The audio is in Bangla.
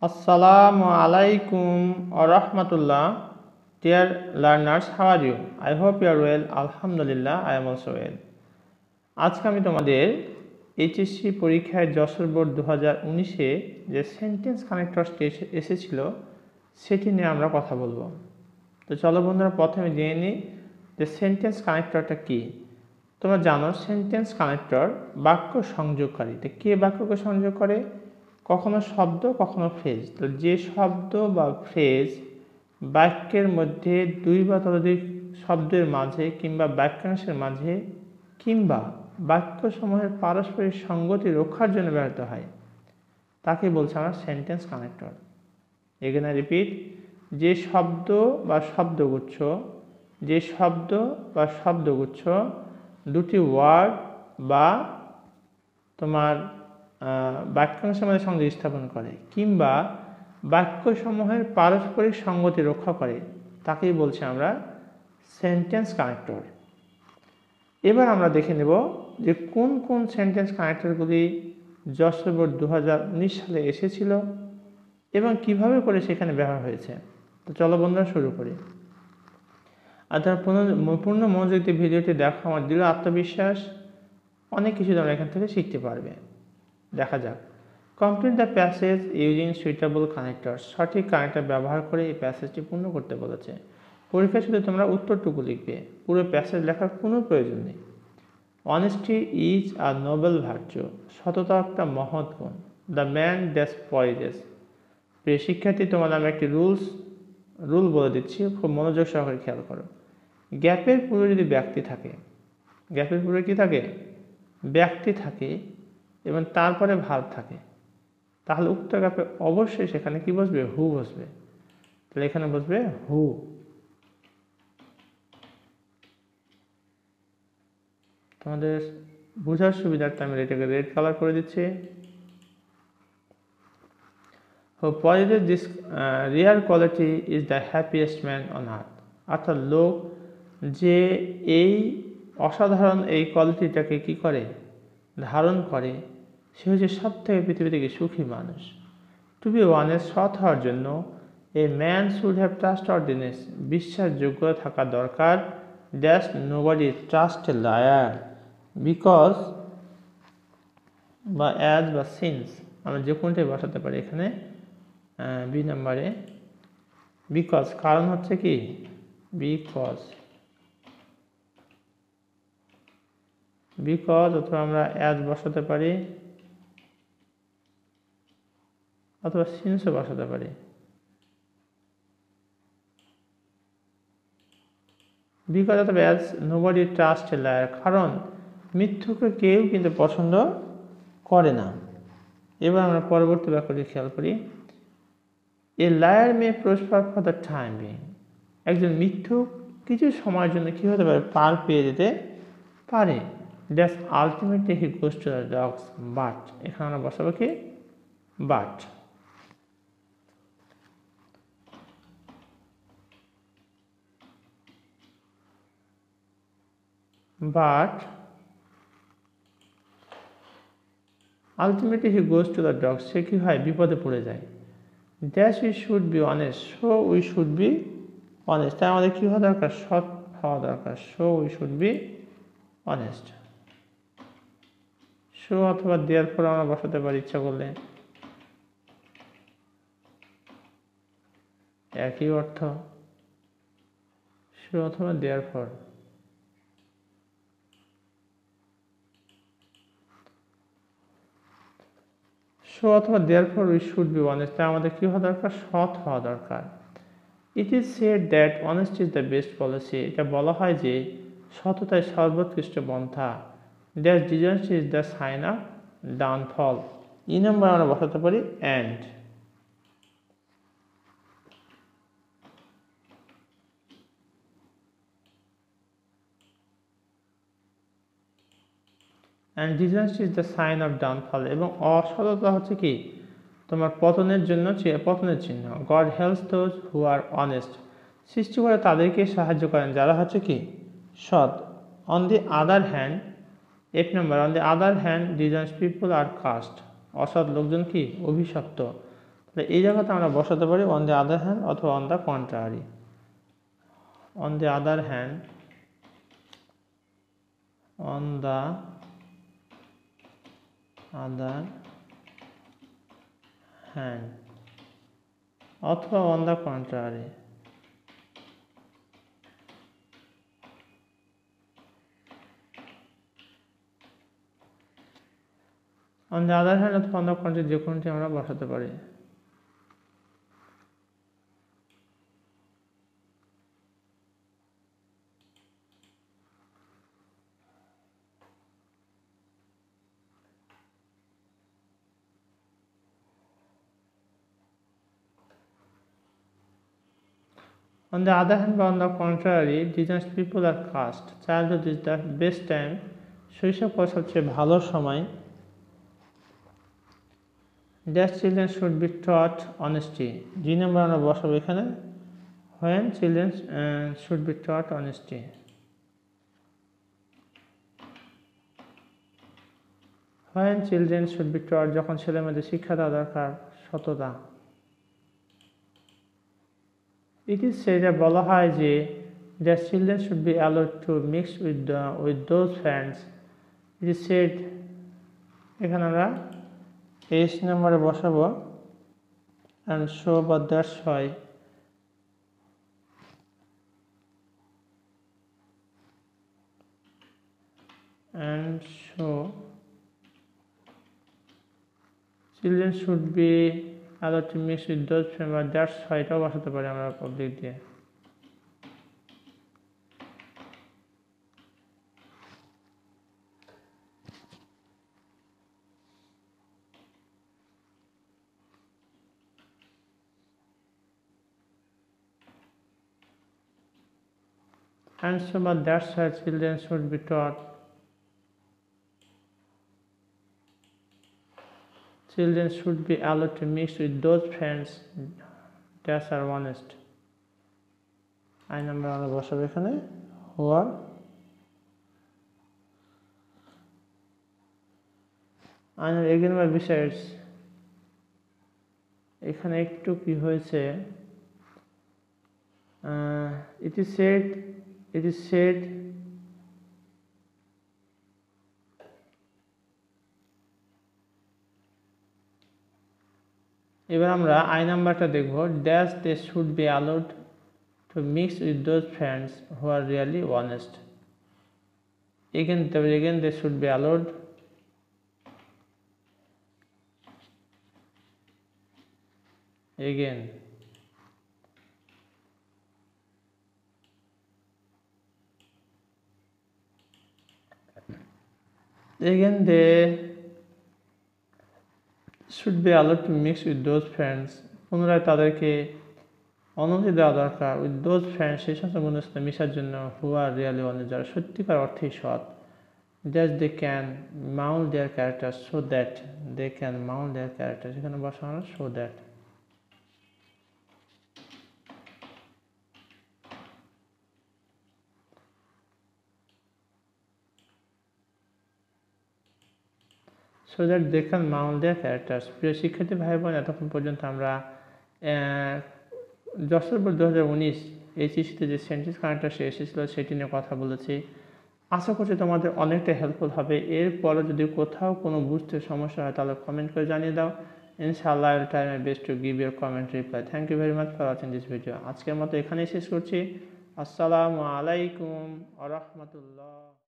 Assalamu alaikum wa rahmatullah. Dear learners, how are you? I hope you are well. Alhamdulillah, I am also well. আজকে আমি তোমাদের HSC পরীক্ষায় যশোর বোর্ড 2019 এ যে সেন্টেন্স কানেক্টরস টেস্ট এসেছিল সেটি নিয়ে আমরা কথা বলবো। তো চলো বন্ধুরা প্রথমে জেনে নিই যে সেন্টেন্স কানেক্টরটা কি। তোমরা জানো সেন্টেন্স কানেক্টর বাক্য সংযোগকারী। তো কে বাক্যকে সংযোগ করে? কখনো শব্দ কখনো ফ্রেজ। তো যে শব্দ বা ফ্রেজ বাক্যের মধ্যে দুই বা ততোধিক শব্দের মাঝে কিংবা বাক্যাংশের মাঝে কিংবা বাক্যসমূহের পারস্পরিক সঙ্গতি রক্ষার জন্য ব্যবহৃত হয় তাকে বলছে আমরা sentence connector. Again I repeat, যে শব্দ বা শব্দগুচ্ছ দুটি ওয়ার্ড বা তোমার বাক্যাংশের মধ্যে সংযোগ স্থাপন করে কিংবা বাক্যসমূহের পারস্পরিক সঙ্গতি রক্ষা করে তাকেই বলছি আমরা সেন্টেন্স কানেক্টর। এবার আমরা দেখে নেব যে কোন কোন সেন্টেন্স কানেক্টরগুলি যশোর বোর্ড 2019 সালে এসেছিল এবং কিভাবে করে সেখানে ব্যবহার হয়েছে। তো চলো বন্ধুরা শুরু করি। আর তার পূর্ণ মনোযোগ দিয়ে ভিডিওটি দেখো, আমার দৃঢ় আত্মবিশ্বাস অনেক কিছু তোমরা এখান থেকে শিখতে পারবে। দেখা যাক। Complete the passage using suitable connector. সঠিক কানেক্টর ব্যবহার করে এই প্যাসেজটি পূর্ণ করতে বলেছে। পরীক্ষায় শুধু তোমরা উত্তরটুকু লিখবে, পুরো প্যাসেজ লেখার কোনো প্রয়োজন নেই। Honesty is a noble virtue. সততা একটা মহৎ গুণ। The man dash poises. প্রিয় শিক্ষার্থী, তোমাদের আমি একটি রুল বলে দিচ্ছি, খুব মনোযোগ সহকারে খেয়াল করো। গ্যাপের পূর্বে যদি ব্যক্তি থাকে, গ্যাপের পূর্বে কী থাকে? ব্যক্তি থাকে এবং তারপরে ভার্ব থাকে, তাহলে উক্ত গ্যাপে অবশ্যই সেখানে কি বসবে? হু বসবে। তাহলে এখানে বসবে হু। তোমাদের বোঝার সুবিধার্থে আমি এটাকে রেড কালার করে দিচ্ছি। Who possesses this rare quality is the happiest man on earth. অর্থাৎ লোক যে এই অসাধারণ এই কোয়ালিটিটাকে কি করে? ধারণ করে, সে হচ্ছে সব থেকে পৃথিবী থেকে সুখী মানুষ। টু বি ওয়ানের, সৎ হওয়ার জন্য, a man should have trustworthiness, বিশ্বাসযোগ্য থাকা দরকার। Dash nobody trust a liar because বা অ্যাজ বা সিন্স, আমরা যে কোনটাই বসাতে পারি এখানে বি নাম্বারে। বিকজ, কারণ হচ্ছে কি? বিকজ অথবা আমরা অ্যাজ বসাতে পারি অথবা সিন্সও বসাতে পারি। বিকজ অথবা as nobody trust a liar, কারণ মিথ্যুকে কেউ কিন্তু পছন্দ করে না। এবার আমরা পরবর্তী ব্যাপারে খেয়াল করি। A liar may prosper for the time being. একজন মিথ্যুক কিছু সময়ের জন্য কী হতে পারে? পার পেয়ে যেতে পারে। Dash ultimately he goes to the dogs. But, এখানে আমরা বসাবো কি? But. But ultimately he goes to the dogs, সে কী হয়? বিপদে পড়ে যায়। Dash we should be honest. So we should be honest, তাই আমাদের কী হওয়া দরকার? সৎ হওয়া দরকার। So we should be honest. So অথবা দেয়ার পর আমরা বসাতে পারি ইচ্ছা করলে, একই অর্থ। সো অথবা দেয়ার পর। সো অথবা therefore we should be honest, তাই আমাদের কী হওয়া দরকার? সৎ হওয়া দরকার। It is said that honesty is the best policy. এটা বলা হয় যে সততাই সর্বোৎকৃষ্ট পন্থা। Dash dishonesty is the sign of downfall. এই নম্বরে আমরা বসাতে পারি and. And dishonesty is the sign of downfall. এবং অসততা হচ্ছে কি? তোমার পতনের জন্য পতনের চিহ্ন। God helps those who are honest. সৃষ্টি করে তাদেরকে সাহায্য করেন যারা হচ্ছে কি? সৎ। On the other hand, dishonest people are cursed. অসৎ লোকজন কি? অভিশপ্ত। এই জায়গাতে আমরা বসাতে পারি অন দ্য আদার হ্যান্ড অথবা on the contrary. On the other hand, on the other hand অথবা on the contrary. On the other hand অথবা অন দ্য কন্ট্রারি যে কোনটি আমরা বসাতে পারি। On the other hand, on the contrary, diseased people are cursed. Childhood is the best time. শৈশবকাল সবচেয়ে ভালো সময়। That children should be taught honesty. দুই নম্বর আমরা বসাবো এখানে when children should be taught honesty. When children should be taught, যখন ছেলেমেয়েদের শিক্ষা দেওয়া দরকার সততা। It is said that বলা হয় যে the children should be allowed to mix with those friends. It is said এখানে আমরা এস নম্বরে বসাবো and so but that's why and so children should be allowed to mix with those friend বা দ্যাটস হোয়াই এটাও বসাতে পারি আমরা পাবলিক দিয়ে। And so but that's why children should be taught. Children should be allowed to mix with those friends that are honest. I number আমরা বসাবো এখানে who are and again by besides এখানে একটু কি হয়েছে। It is said এবার আমরা আই নাম্বারটা দেখব dash they should be allowed to mix with those friends who are really honest. Again they should be allowed again again they should be allowed to mix with those friends. পুনরায় তাদেরকে অনুমতি দেওয়া দরকার with those friends সেই সমস্ত বন্ধুদের সাথে মিশার জন্য who are really honest যারা সত্যিকার অর্থেই সৎ। That they can mount their character so that they can mount their character সেখানে বসানো so that so that they can mount their characters. প্রিয় শিক্ষার্থী ভাই বোন, এতক্ষণ পর্যন্ত আমরা যশোর 2019 এই চিঠিতে যে সেন্টেন্স কানেক্টটা শেষ এসেছিলো সেটি নিয়ে কথা বলেছি। আশা করছি তোমাদের অনেকটা হেল্পফুল হবে। এরপরে যদি কোথাও কোনো বুঝতে সমস্যা হয় তাহলে কমেন্ট করে জানিয়ে দাও। ইনশাআল্লাহ I will try my best to give your comment reply. Thank you very much for watching this video. আজকের মতো এখানেই শেষ করছি। আসসালামু আলাইকুম ওয়া রাহমাতুল্লাহ।